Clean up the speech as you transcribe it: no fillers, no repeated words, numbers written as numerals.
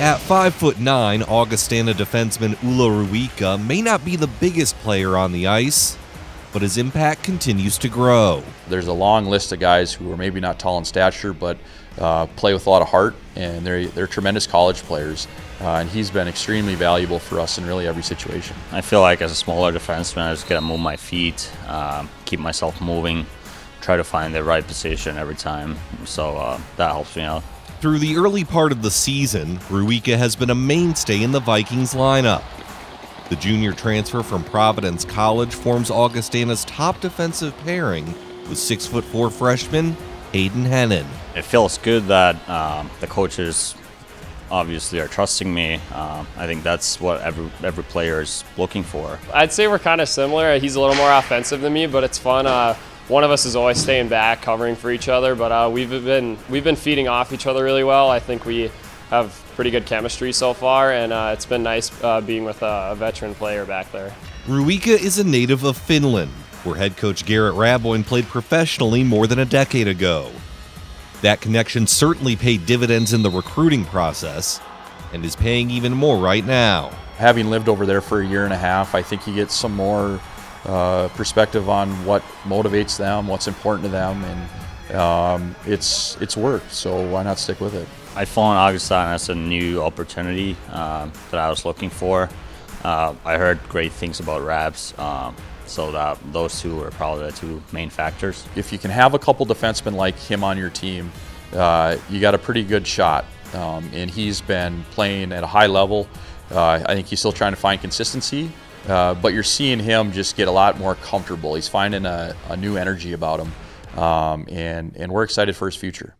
At 5'9", Augustana defenseman Uula Ruikka may not be the biggest player on the ice, but his impact continues to grow. There's a long list of guys who are maybe not tall in stature, but play with a lot of heart, and they're tremendous college players. And he's been extremely valuable for us in really every situation. I feel like as a smaller defenseman, I just gotta move my feet, keep myself moving, try to find the right position every time. So that helps me out. Through the early part of the season, Ruikka has been a mainstay in the Vikings lineup. The junior transfer from Providence College forms Augustana's top defensive pairing with 6'4" freshman Hayden Hennen. It feels good that the coaches obviously are trusting me. I think that's what every player is looking for. I'd say we're kind of similar. He's a little more offensive than me, but it's fun. One of us is always staying back, covering for each other, but we've been feeding off each other really well. I think we have pretty good chemistry so far, and it's been nice being with a veteran player back there. Ruikka is a native of Finland, where head coach Garrett Raboin played professionally more than a decade ago. That connection certainly paid dividends in the recruiting process and is paying even more right now. Having lived over there for a year and a half, I think you get some more perspective on what motivates them, what's important to them, and it's work, so why not stick with it? I found Augustana as a new opportunity that I was looking for. I heard great things about Rabs. So those two are probably the two main factors. If you can have a couple defensemen like him on your team, you got a pretty good shot. And he's been playing at a high level. I think he's still trying to find consistency, but you're seeing him just get a lot more comfortable. He's finding a new energy about him, and we're excited for his future.